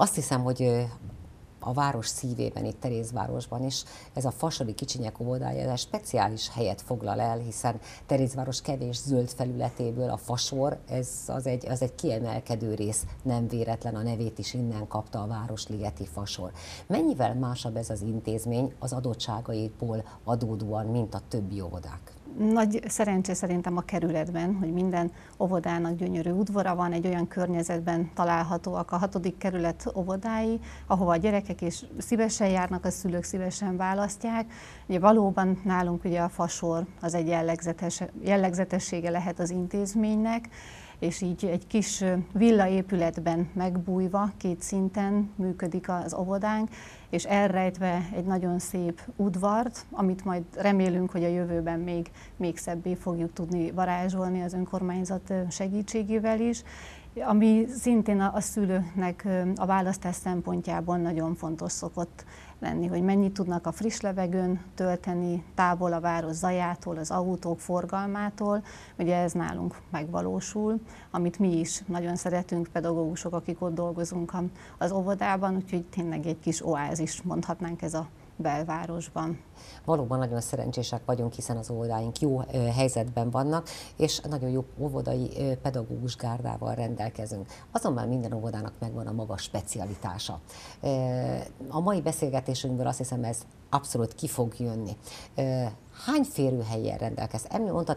Azt hiszem, hogy a város szívében, itt Terézvárosban is ez a Fasori Kicsinyek Óvodája, ez egy speciális helyet foglal el, hiszen Terézváros kevés zöld felületéből a fasor, az egy kiemelkedő rész, nem véletlen a nevét is innen kapta, a városligeti fasor. Mennyivel másabb ez az intézmény az adottságaiból adódóan, mint a többi óvodák? Nagy szerencsé szerintem a kerületben, hogy minden óvodának gyönyörű udvara van, egy olyan környezetben találhatóak a 6. kerület óvodái, ahova a gyerekek is szívesen járnak, a szülők szívesen választják. Ugye valóban nálunk ugye a fasor az egy jellegzetessége lehet az intézménynek, és így egy kis villaépületben megbújva, két szinten működik az óvodánk, és elrejtve egy nagyon szép udvart, amit majd remélünk, hogy a jövőben még szebbé fogjuk tudni varázsolni az önkormányzat segítségével is, ami szintén a szülőknek a választás szempontjából nagyon fontos szokott lenni, hogy mennyit tudnak a friss levegőn tölteni, távol a város zajától, az autók forgalmától. Ugye ez nálunk megvalósul, amit mi is nagyon szeretünk, pedagógusok, akik ott dolgozunk az óvodában, úgyhogy tényleg egy kis oázis, mondhatnánk, ez a belvárosban. Valóban nagyon szerencsések vagyunk, hiszen az óvodáink jó helyzetben vannak, és nagyon jó óvodai pedagógus gárdával rendelkezünk. Azonban minden óvodának megvan a maga specialitása. A mai beszélgetésünkből azt hiszem, ez abszolút ki fog jönni. Hány férőhelyen rendelkez?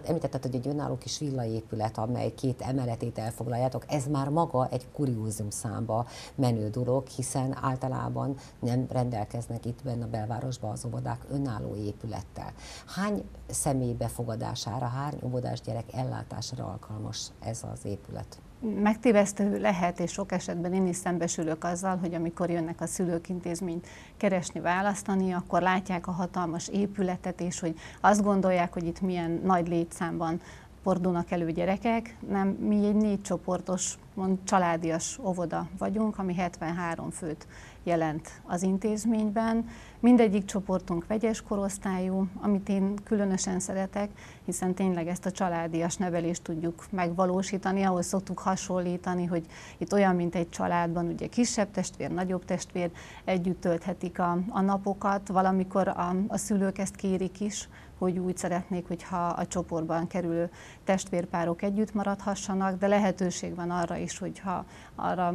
Említetted, hogy egy önálló kis villaépület, amely két emeletét elfoglaljátok, ez már maga egy kuriózum számba menő dolog, hiszen általában nem rendelkeznek itt benne a belvárosban az óvodák önálló épülettel. Hány személy befogadására, hány óvodás gyerek ellátására alkalmas ez az épület? Megtévesztő lehet, és sok esetben én is szembesülök azzal, hogy amikor jönnek a szülők intézményt keresni, választani, akkor látják a hatalmas épületet, és hogy azt gondolják, hogy itt milyen nagy létszámban fordulnak elő gyerekek. Nem, mi egy 4 csoportos, családias óvoda vagyunk, ami 73 főt jelent az intézményben. Mindegyik csoportunk vegyes korosztályú, amit én különösen szeretek, hiszen tényleg ezt a családias nevelést tudjuk megvalósítani, ahhoz szoktuk hasonlítani, hogy itt olyan, mint egy családban, ugye kisebb testvér, nagyobb testvér együtt tölthetik a napokat, valamikor a szülők ezt kérik is, hogy úgy szeretnék, hogyha a csoportban kerülő testvérpárok együtt maradhassanak, de lehetőség van arra is, hogyha arra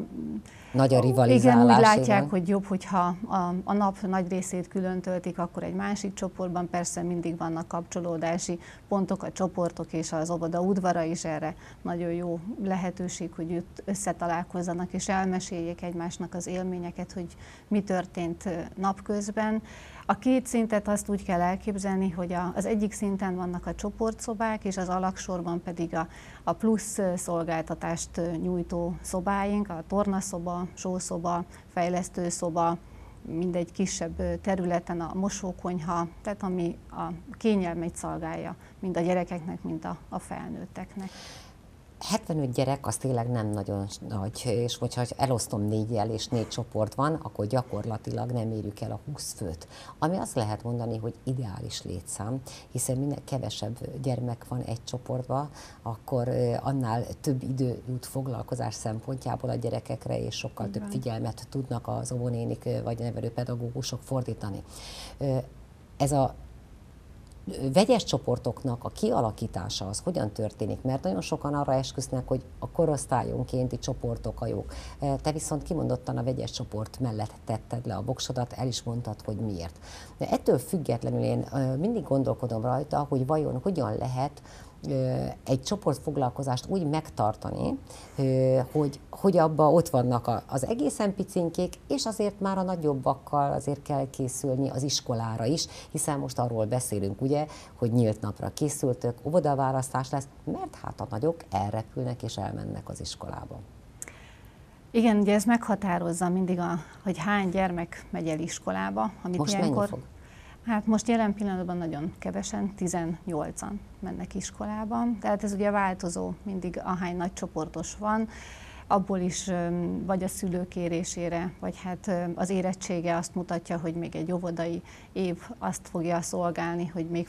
nagy a rivalizálás, igen, úgy látják, igen, hogy jobb, hogyha a nap nagy részét külön töltik, akkor egy másik csoportban, persze mindig vannak kapcsolódási pontok, a csoportok és az óvoda udvara is erre nagyon jó lehetőség, hogy itt összetalálkozzanak és elmeséljék egymásnak az élményeket, hogy mi történt napközben. A két szintet azt úgy kell elképzelni, hogy az egyik szinten vannak a csoportszobák, és az alaksorban pedig a plusz szolgáltatást nyújtó szobáink, a tornaszoba, sószoba, fejlesztőszoba, mindegy kisebb területen a mosókonyha, tehát ami a kényelmet szolgálja mind a gyerekeknek, mind a felnőtteknek. 75 gyerek az tényleg nem nagyon nagy, és hogyha elosztom 4-jel és 4 csoport van, akkor gyakorlatilag nem érjük el a 20 főt. Ami azt lehet mondani, hogy ideális létszám, hiszen minél kevesebb gyermek van egy csoportban, akkor annál több idő jut foglalkozás szempontjából a gyerekekre, és sokkal több figyelmet tudnak az óvonénik vagy nevelőpedagógusok fordítani. Ez a vegyes csoportoknak a kialakítása az hogyan történik? Mert nagyon sokan arra esküsznek, hogy a korosztályonkénti csoportok a jók. Te viszont kimondottan a vegyes csoport mellett tetted le a voksodat, el is mondtad, hogy miért. De ettől függetlenül én mindig gondolkodom rajta, hogy vajon hogyan lehet egy csoportfoglalkozást úgy megtartani, hogy abban ott vannak az egészen picinkék, és azért már a nagyobbakkal azért kell készülni az iskolára is, hiszen most arról beszélünk, ugye, hogy nyílt napra készültök, óvodaválasztás lesz, mert hát a nagyok elrepülnek és elmennek az iskolába. Igen, ugye ez meghatározza mindig, hogy hány gyermek megy el iskolába. Amit most ilyenkor... mennyi fog? Hát most jelen pillanatban nagyon kevesen, 18-an mennek iskolába, tehát ez ugye változó mindig, ahány nagy csoportos van. abból is vagy a szülő kérésére, vagy hát az érettsége azt mutatja, hogy még egy óvodai év azt fogja szolgálni, hogy még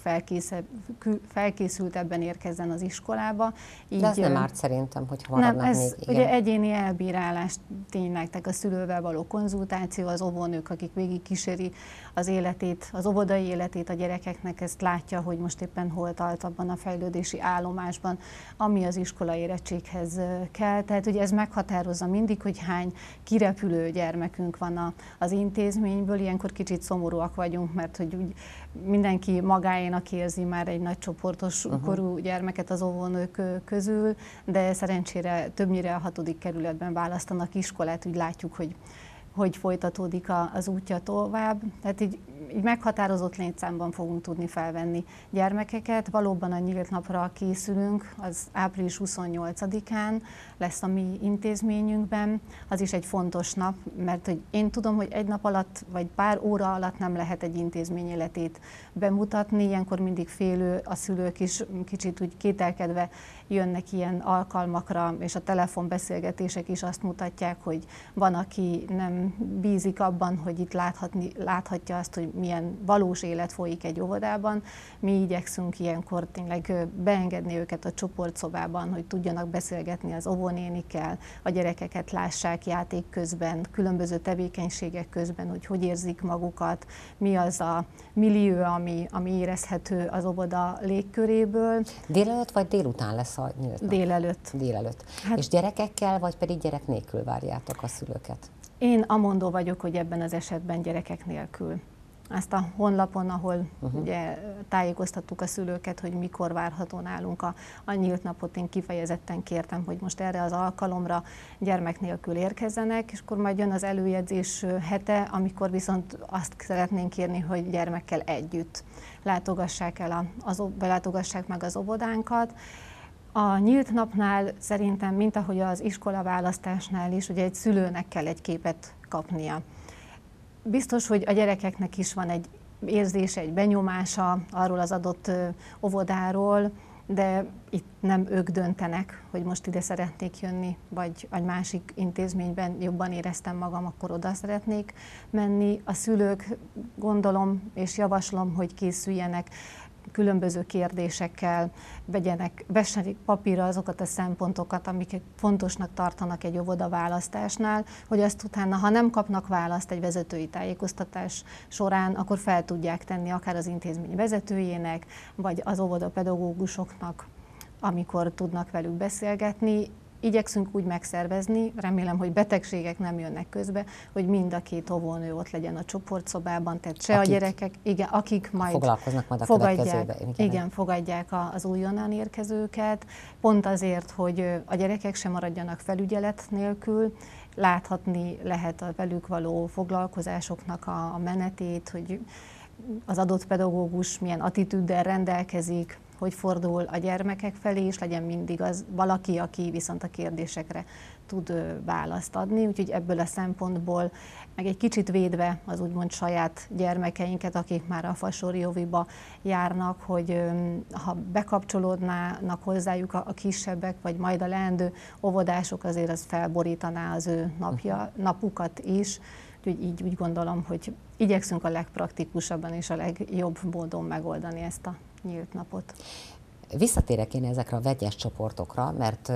felkészültebben érkezzen az iskolába. Így, de ez nem árt szerintem, hogy maradnak még. Ez ugye egyéni elbírálás tényleg, tehát a szülővel való konzultáció, az óvónők, akik végigkíséri az életét, az óvodai életét a gyerekeknek, ezt látja, hogy most éppen hol tart abban a fejlődési állomásban, ami az iskola érettséghez kell. Tehát ugye ez meghatározza mindig, hogy hány kirepülő gyermekünk van az intézményből. Ilyenkor kicsit szomorúak vagyunk, mert hogy úgy mindenki magáénak érzi már egy nagy csoportos korú gyermeket az óvónők közül, de szerencsére többnyire a 6. kerületben választanak iskolát, úgy látjuk, hogy folytatódik az útja tovább. Tehát így meghatározott létszámban fogunk tudni felvenni gyermekeket. Valóban a nyílt napra készülünk, az április 28-án lesz a mi intézményünkben. Az is egy fontos nap, mert hogy én tudom, hogy egy nap alatt, vagy pár óra alatt nem lehet egy intézmény életét bemutatni. Ilyenkor mindig félő, a szülők is kicsit úgy kételkedve jönnek ilyen alkalmakra, és a telefonbeszélgetések is azt mutatják, hogy van, aki nem bízik abban, hogy itt láthatja azt, hogy milyen valós élet folyik egy óvodában. Mi igyekszünk ilyenkor tényleg beengedni őket a csoportszobában, hogy tudjanak beszélgetni az óvónénikkel, a gyerekeket lássák játék közben, különböző tevékenységek közben, hogy érzik magukat, mi az a millió, ami érezhető az óvoda légköréből. Délelőtt vagy délután lesz a nyílt? Délelőtt. Délelőtt. Hát, és gyerekekkel, vagy pedig gyerek nélkül várjátok a szülőket? Én amondó vagyok, hogy ebben az esetben gyerekek nélkül. Azt a honlapon, ahol ugye tájékoztattuk a szülőket, hogy mikor várható nálunk a nyílt napot, én kifejezetten kértem, hogy most erre az alkalomra gyermek nélkül érkezzenek, és akkor majd jön az előjegyzés hete, amikor viszont azt szeretnénk kérni, hogy gyermekkel együtt látogassák meg az óvodánkat. A nyílt napnál szerintem, mint ahogy az iskola választásnál is, ugye egy szülőnek kell egy képet kapnia. Biztos, hogy a gyerekeknek is van egy érzése, egy benyomása arról az adott óvodáról, de itt nem ők döntenek, hogy most ide szeretnék jönni, vagy egy másik intézményben jobban éreztem magam, akkor oda szeretnék menni. A szülők, gondolom és javaslom, hogy készüljenek különböző kérdésekkel, vessenek papírra azokat a szempontokat, amiket fontosnak tartanak egy óvoda választásnál, hogy azt utána, ha nem kapnak választ egy vezetői tájékoztatás során, akkor fel tudják tenni akár az intézmény vezetőjének, vagy az óvoda pedagógusoknak, amikor tudnak velük beszélgetni. Igyekszünk úgy megszervezni, remélem, hogy betegségek nem jönnek közbe, hogy mind a két óvónő ott legyen a csoportszobában, tehát se akik, a gyerekek, igen, akik majd foglalkoznak majd a következőbe. Igen, fogadják az újonnan érkezőket, pont azért, hogy a gyerekek sem maradjanak felügyelet nélkül, láthatni lehet a velük való foglalkozásoknak a menetét, hogy az adott pedagógus milyen attitűddel rendelkezik, hogy fordul a gyermekek felé, és legyen mindig az valaki, aki viszont a kérdésekre tud választ adni. Úgyhogy ebből a szempontból, meg egy kicsit védve az úgymond saját gyermekeinket, akik már a Fasori Óviba járnak, hogy ha bekapcsolódnának hozzájuk a kisebbek, vagy majd a leendő óvodások, azért az felborítaná az ő napukat is. Úgyhogy így úgy gondolom, hogy igyekszünk a legpraktikusabban és a legjobb módon megoldani ezt a nyílt napot. Visszatérek én ezekre a vegyes csoportokra, mert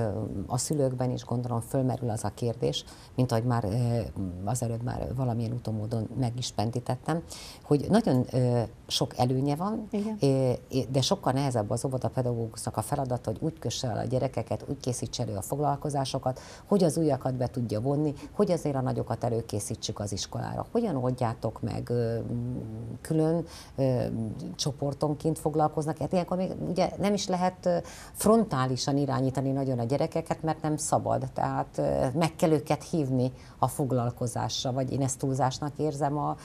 a szülőkben is gondolom fölmerül az a kérdés, mint ahogy már azelőtt már valamilyen úton módon meg is pendítettem, hogy nagyon sok előnye van, igen, de sokkal nehezebb az óvodapedagógusnak a feladata, hogy úgy kösse el a gyerekeket, úgy készítse elő a foglalkozásokat, hogy az újakat be tudja vonni, hogy azért a nagyokat előkészítsük az iskolára. Hogyan oldjátok meg, külön csoportonként foglalkoznak? Hát ilyenkor még ugye nem is lehet frontálisan irányítani nagyon a gyerekeket, mert nem szabad. Tehát meg kell őket hívni a foglalkozásra, vagy én ezt túlzásnak érzem a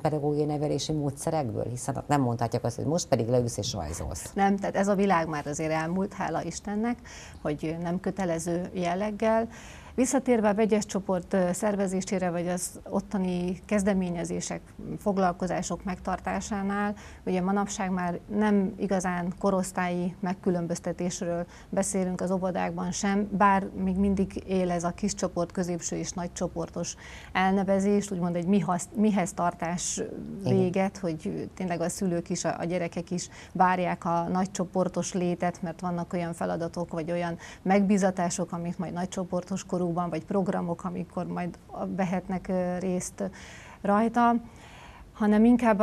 pedagógiai nevelési módszerekből, hiszen nem mondhatják azt, hogy most pedig leülsz és rajzolsz. Nem, tehát ez a világ már azért elmúlt, hála Istennek, hogy nem kötelező jelleggel. Visszatérve a vegyes csoport szervezésére, vagy az ottani kezdeményezések, foglalkozások megtartásánál, ugye manapság már nem igazán korosztályi megkülönböztetésről beszélünk az óvodákban sem, bár még mindig él ez a kis csoport, középső és nagy csoportos elnevezés, úgymond egy mihez tartás véget, hogy tényleg a szülők is, a gyerekek is várják a nagy csoportos létet, mert vannak olyan feladatok, vagy olyan megbízatások, amit majd nagy csoportos korúban, vagy programok, amikor majd vehetnek részt rajta, hanem inkább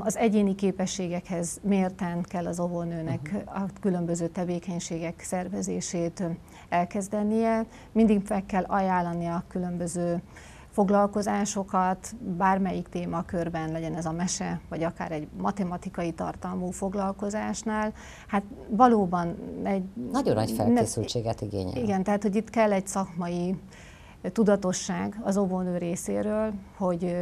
az egyéni képességekhez mérten kell az óvónőnek a különböző tevékenységek szervezését elkezdenie. Mindig meg kell ajánlania a különböző foglalkozásokat, bármelyik témakörben, legyen ez a mese, vagy akár egy matematikai tartalmú foglalkozásnál, hát valóban egy... Nagyon nagy felkészültséget igényel. Igen, tehát hogy itt kell egy szakmai tudatosság az óvónő részéről, hogy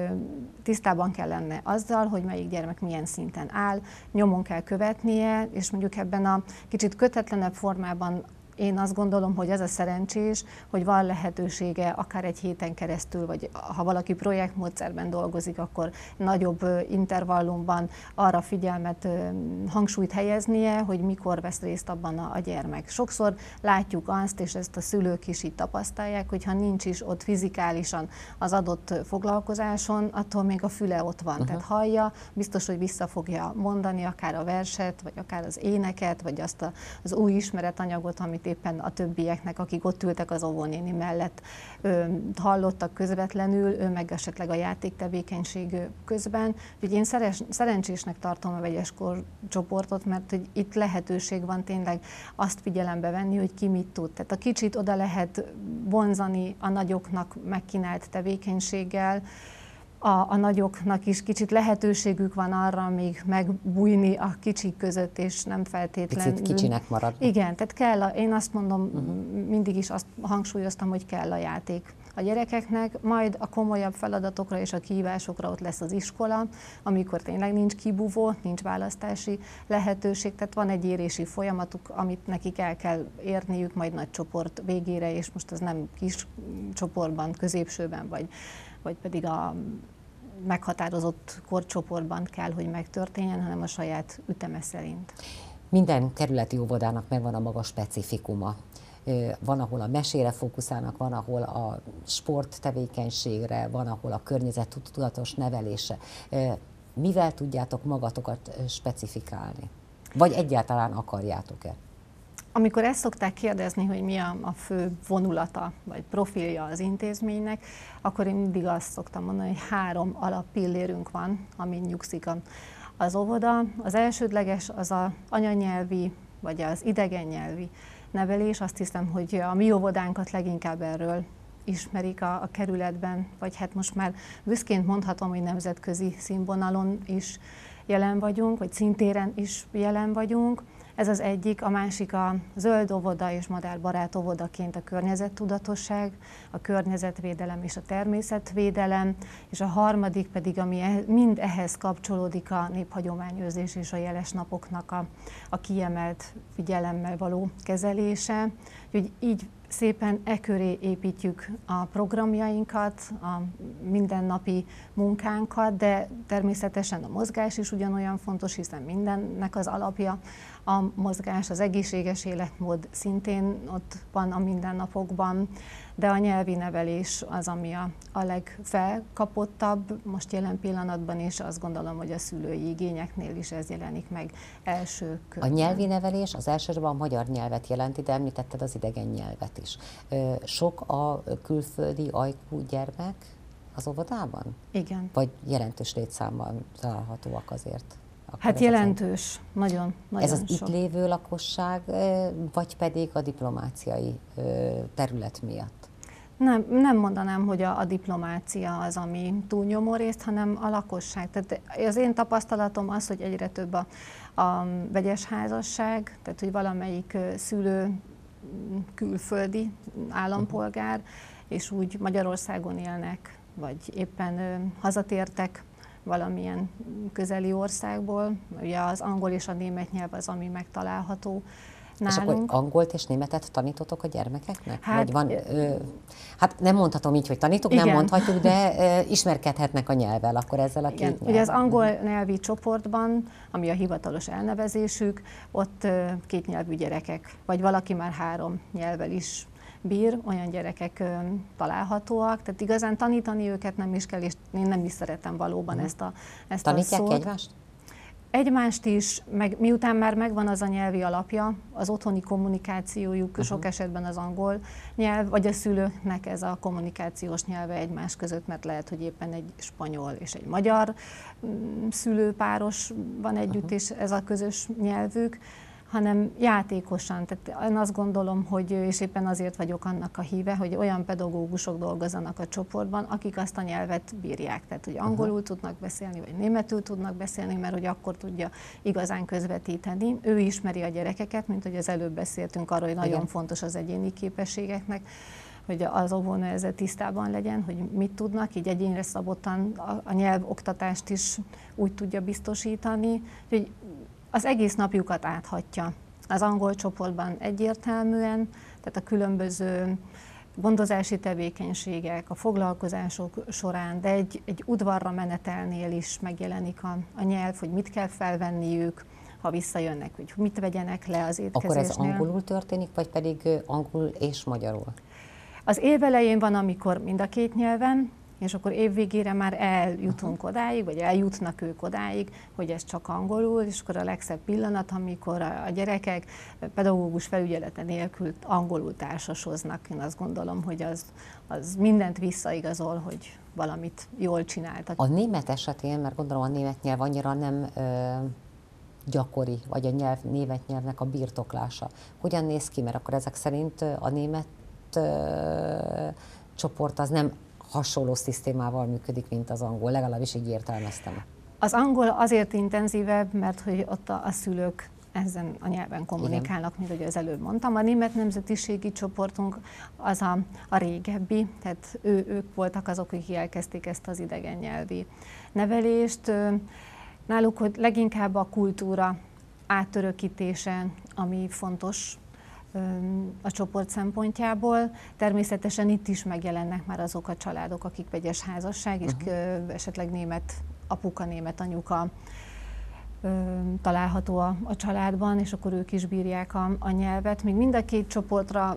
tisztában kell lenne azzal, hogy melyik gyermek milyen szinten áll, nyomon kell követnie, és mondjuk ebben a kicsit kötetlenebb formában én azt gondolom, hogy ez a szerencsés, hogy van lehetősége akár egy héten keresztül, vagy ha valaki projektmódszerben dolgozik, akkor nagyobb intervallumban arra figyelmet, hangsúlyt helyeznie, hogy mikor vesz részt abban a gyermek. Sokszor látjuk azt, és ezt a szülők is így tapasztalják, hogy ha nincs is ott fizikálisan az adott foglalkozáson, attól még a füle ott van, tehát hallja, biztos, hogy vissza fogja mondani akár a verset, vagy akár az éneket, vagy azt az új ismeretanyagot, amit éppen a többieknek, akik ott ültek az óvónéni mellett hallottak közvetlenül, ő meg esetleg a játéktevékenység közben. Úgyhogy én szerencsésnek tartom a vegyes csoportot, mert hogy itt lehetőség van tényleg azt figyelembe venni, hogy ki mit tud. Tehát a kicsit oda lehet vonzani a nagyoknak megkínált tevékenységgel, a nagyoknak is kicsit lehetőségük van arra még megbújni a kicsik között, és nem feltétlenül... Picit kicsinek maradni. Igen, tehát kell, én azt mondom, mindig is azt hangsúlyoztam, hogy kell a játék a gyerekeknek, majd a komolyabb feladatokra és a kihívásokra ott lesz az iskola, amikor tényleg nincs kibúvó, nincs választási lehetőség, tehát van egy érési folyamatuk, amit nekik el kell érniük majd nagy csoport végére, és most az nem kis csoportban, középsőben vagy pedig a meghatározott korcsoportban kell, hogy megtörténjen, hanem a saját üteme szerint. Minden kerületi óvodának megvan a maga specifikuma. Van, ahol a mesére fókuszálnak, van, ahol a sporttevékenységre, van, ahol a környezettudatos nevelése. Mivel tudjátok magatokat specifikálni? Vagy egyáltalán akarjátok-e? Amikor ezt szokták kérdezni, hogy mi a fő vonulata vagy profilja az intézménynek, akkor én mindig azt szoktam mondani, hogy 3 alappillérünk van, amin nyugszik az óvoda. Az elsődleges az anyanyelvi vagy az idegennyelvi nevelés. Azt hiszem, hogy a mi óvodánkat leginkább erről ismerik a kerületben, vagy hát most már büszként mondhatom, hogy nemzetközi színvonalon is jelen vagyunk, vagy szintéren is jelen vagyunk. Ez az egyik, a másik a zöld óvoda és madárbarát óvodaként a környezettudatosság, a környezetvédelem és a természetvédelem, és a harmadik pedig, ami mind ehhez kapcsolódik, a néphagyományőrzés és a jeles napoknak a kiemelt figyelemmel való kezelése. Úgyhogy így szépen e köré építjük a programjainkat, a mindennapi munkánkat, de természetesen a mozgás is ugyanolyan fontos, hiszen mindennek az alapja a mozgás, az egészséges életmód szintén ott van a mindennapokban, de a nyelvi nevelés az, ami a legfelkapottabb most jelen pillanatban, és azt gondolom, hogy a szülői igényeknél is ez jelenik meg első körben. A nyelvi nevelés az elsősorban a magyar nyelvet jelenti, de említetted az idegen nyelvet is. Sok a külföldi ajkú gyermek az óvodában? Igen. Vagy jelentős létszámban találhatóak azért? Hát jelentős, nagyon ez az sok. Itt lévő lakosság, vagy pedig a diplomáciai terület miatt? Nem mondanám, hogy a diplomácia az, ami túlnyomó részt, hanem a lakosság. Tehát az én tapasztalatom az, hogy egyre több a vegyes házasság, tehát hogy valamelyik szülő külföldi állampolgár, és úgy Magyarországon élnek, vagy éppen hazatértek valamilyen közeli országból. Ugye az angol és a német nyelv az, ami megtalálható nálunk. És akkor angolt és németet tanítotok a gyermekeknek? Hát, vagy van, hát nem mondhatom így, hogy tanítok, igen. Nem mondhatjuk, de ismerkedhetnek a nyelvvel, akkor ezzel a két nyelvvel. Ugye az angol nyelvi csoportban, ami a hivatalos elnevezésük, ott két nyelvű gyerekek, vagy valaki már három nyelvvel is bír, olyan gyerekek találhatóak, tehát igazán tanítani őket nem is kell, és én nem is szeretem valóban ezt a szót. Tanítják egymást? Egymást is, meg miután már megvan az a nyelvi alapja, az otthoni kommunikációjuk sok esetben az angol nyelv, vagy a szülőknek ez a kommunikációs nyelve egymás között, mert lehet, hogy éppen egy spanyol és egy magyar szülőpáros van együtt, és ez a közös nyelvük, hanem játékosan. Tehát én azt gondolom, hogy és éppen azért vagyok annak a híve, hogy olyan pedagógusok dolgozzanak a csoportban, akik azt a nyelvet bírják. Tehát, hogy angolul tudnak beszélni, vagy németül tudnak beszélni, mert hogy akkor tudja igazán közvetíteni. Ő ismeri a gyerekeket, mint hogy az előbb beszéltünk arról, hogy nagyon fontos az egyéni képességeknek, hogy az óvónő ezzel tisztában legyen, hogy mit tudnak, így egyénre szabottan a nyelvoktatást is úgy tudja biztosítani, hogy az egész napjukat áthatja. Az angol csoportban egyértelműen, tehát a különböző gondozási tevékenységek, a foglalkozások során, de egy udvarra menetelnél is megjelenik a nyelv, hogy mit kell felvenniük, ha visszajönnek, hogy mit vegyenek le az étkezésnél. Akkor ez angolul történik, vagy pedig angolul és magyarul? Az év elején van, amikor mind a két nyelven, és akkor évvégére már eljutunk odáig, vagy eljutnak ők odáig, hogy ez csak angolul, és akkor a legszebb pillanat, amikor a gyerekek pedagógus felügyelete nélkül angolul társasoznak. Én azt gondolom, hogy az mindent visszaigazol, hogy valamit jól csináltak. A német esetén, mert gondolom a német nyelv annyira nem gyakori, vagy a német nyelvnek a birtoklása. Hogyan néz ki? Mert akkor ezek szerint a német csoport az nem hasonló szisztémával működik, mint az angol, legalábbis így értelmeztem. Az angol azért intenzívebb, mert hogy ott a szülők ezen a nyelven kommunikálnak, mint ahogy az előbb mondtam. A német nemzetiségi csoportunk az a régebbi, tehát ők voltak azok, akik elkezdték ezt az idegen nyelvi nevelést. Náluk hogy leginkább a kultúra átörökítése, ami fontos a csoport szempontjából. Természetesen itt is megjelennek már azok a családok, akik vegyes házasság, és esetleg német apuka, német anyuka található a családban, és akkor ők is bírják a nyelvet. Még mind a két csoportra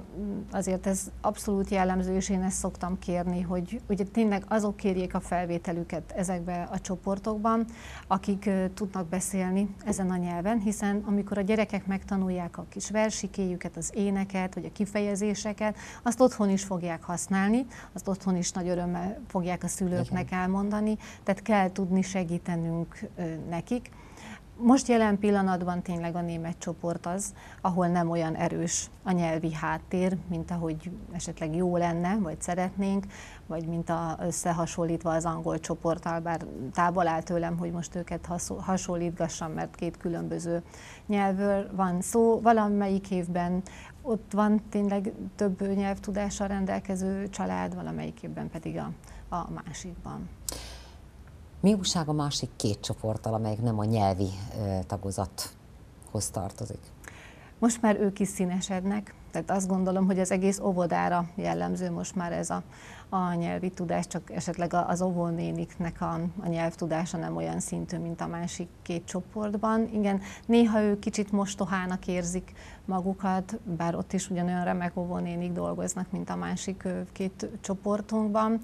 azért ez abszolút jellemző, és én ezt szoktam kérni, hogy ugye tényleg azok kérjék a felvételüket ezekbe a csoportokban, akik tudnak beszélni ezen a nyelven, hiszen amikor a gyerekek megtanulják a kis versikéjüket, az éneket, vagy a kifejezéseket, azt otthon is fogják használni, azt otthon is nagy örömmel fogják a szülőknek elmondani, tehát kell tudni segítenünk nekik. Most jelen pillanatban tényleg a német csoport az, ahol nem olyan erős a nyelvi háttér, mint ahogy esetleg jó lenne, vagy szeretnénk, vagy mint összehasonlítva az angol csoporttal, bár távol áll tőlem, hogy most őket hasonlítgassam, mert két különböző nyelvről van szó. Valamelyik évben ott van tényleg több nyelvtudással rendelkező család, valamelyik évben pedig a másikban. Mi újság a másik két csoporttal, amelyik nem a nyelvi tagozathoz tartozik? Most már ők is színesednek, tehát azt gondolom, hogy az egész óvodára jellemző most már ez a nyelvi tudás, csak esetleg az óvónéniknek a nyelvtudása nem olyan szintű, mint a másik két csoportban. Igen, néha ők kicsit mostohának érzik magukat, bár ott is ugyanolyan remek óvónénik dolgoznak, mint a másik két csoportunkban.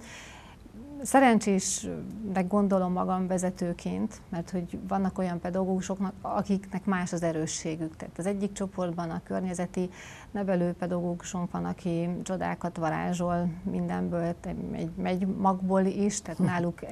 Szerencsésnek gondolom magam vezetőként, mert hogy vannak olyan pedagógusok, akiknek más az erősségük. Tehát az egyik csoportban a környezeti nevelőpedagógusunk van, aki csodákat varázsol mindenből, egy magból is, tehát náluk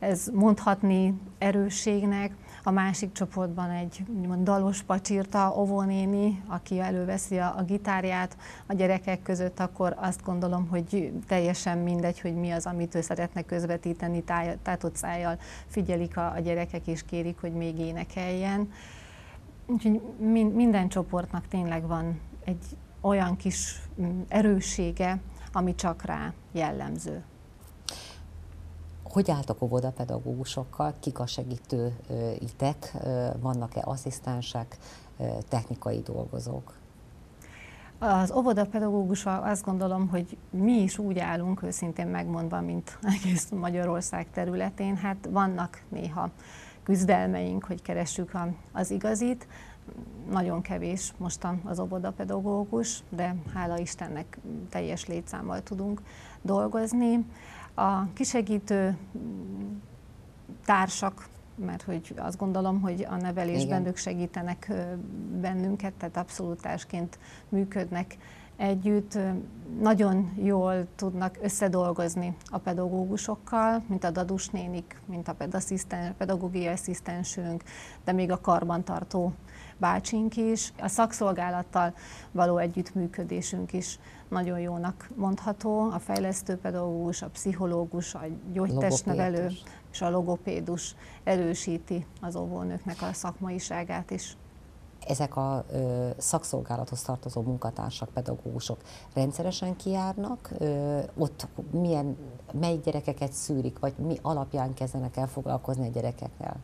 ez mondhatni erősségnek. A másik csoportban egy dalos pacsirta óvónéni, aki előveszi a gitárját a gyerekek között, akkor azt gondolom, hogy teljesen mindegy, hogy mi az, amit ő szeretne közvetíteni, tátott szájjal figyelik a gyerekek, és kérik, hogy még énekeljen. Úgyhogy minden csoportnak tényleg van egy olyan kis erőssége, ami csak rá jellemző. Hogy álltok óvodapedagógusokkal? Kik a segítőitek? Vannak-e asszisztensek, technikai dolgozók? Az óvodapedagógussal azt gondolom, hogy mi is úgy állunk, őszintén megmondva, mint egész Magyarország területén. Hát vannak néha küzdelmeink, hogy keressük az igazit. Nagyon kevés mostan az óvodapedagógus, de hála Istennek teljes létszámmal tudunk dolgozni. A kisegítő társak, mert hogy azt gondolom, hogy a nevelésben ők segítenek bennünket, tehát abszolút társként működnek együtt. Nagyon jól tudnak összedolgozni a pedagógusokkal, mint a dadus nénik, mint a pedagógiai asszisztensünk, de még a karbantartó bácsink is. A szakszolgálattal való együttműködésünk is nagyon jónak mondható. A fejlesztő pedagógus, a pszichológus, a gyógytestnevelő és a logopédus erősíti az óvónőknek a szakmaiságát is. Ezek a szakszolgálathoz tartozó munkatársak, pedagógusok rendszeresen kijárnak, ott melyik gyerekeket szűrik, vagy mi alapján kezdenek el foglalkozni a gyerekekkel?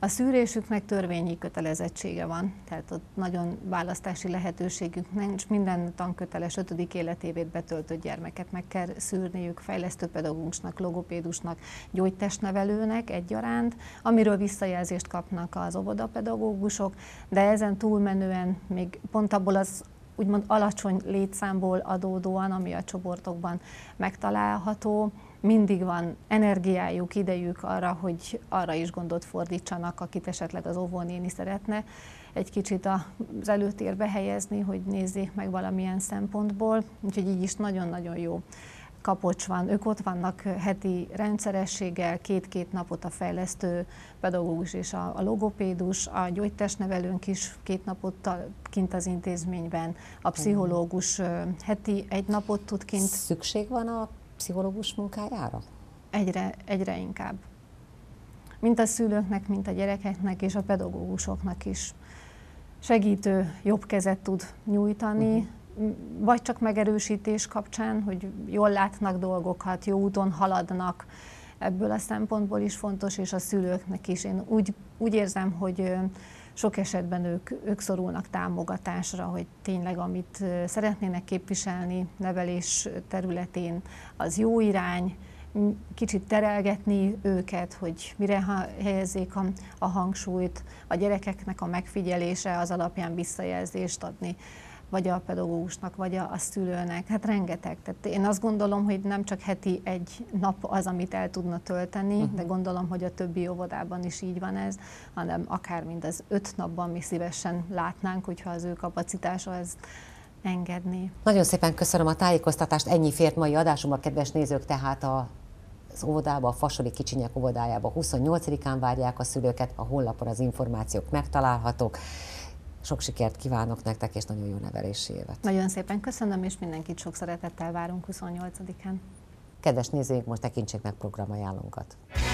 A szűrésüknek törvényi kötelezettsége van, tehát ott nagyon választási lehetőségük nincs. Minden tanköteles 5. életévét betöltött gyermeket meg kell szűrniük, fejlesztő pedagógusnak, logopédusnak, gyógytestnevelőnek egyaránt, amiről visszajelzést kapnak az óvodapedagógusok, de ezen túlmenően még pont abból az úgymond alacsony létszámból adódóan, ami a csoportokban megtalálható, mindig van energiájuk, idejük arra, hogy arra is gondot fordítsanak, akit esetleg az óvónéni szeretne egy kicsit az előtérbe helyezni, hogy nézzék meg valamilyen szempontból. Úgyhogy így is nagyon-nagyon jó kapocs van. Ők ott vannak heti rendszerességgel, két-két napot a fejlesztő pedagógus és a logopédus, a gyógytestnevelőnk is két napot kint az intézményben, a pszichológus heti egy napot tud kint. Szükség van a pszichológus munkájára? Egyre inkább. Mint a szülőknek, mint a gyerekeknek és a pedagógusoknak is segítő jobb kezet tud nyújtani, vagy csak megerősítés kapcsán, hogy jól látnak dolgokat, jó úton haladnak. Ebből a szempontból is fontos, és a szülőknek is. Én úgy érzem, hogy sok esetben ők szorulnak támogatásra, hogy tényleg amit szeretnének képviselni nevelés területén, az jó irány, kicsit terelgetni őket, hogy mire helyezzék a hangsúlyt, a gyerekeknek a megfigyelése, az alapján visszajelzést adni, vagy a pedagógusnak, vagy a szülőnek. Hát rengeteg. Tehát én azt gondolom, hogy nem csak heti egy nap az, amit el tudna tölteni, de gondolom, hogy a többi óvodában is így van ez, hanem akár mind az 5 napban mi szívesen látnánk, hogyha az ő kapacitása ez engedni. Nagyon szépen köszönöm a tájékoztatást, ennyi fért mai adásunkba, kedves nézők, tehát az óvodába, a Fasori Kicsinyek óvodájába 28-án várják a szülőket, a honlapon az információk megtalálhatók. Sok sikert kívánok nektek, és nagyon jó nevelési évet. Nagyon szépen köszönöm, és mindenkit sok szeretettel várunk 28-án. Kedves nézőink, most tekintsék meg programajánlónkat.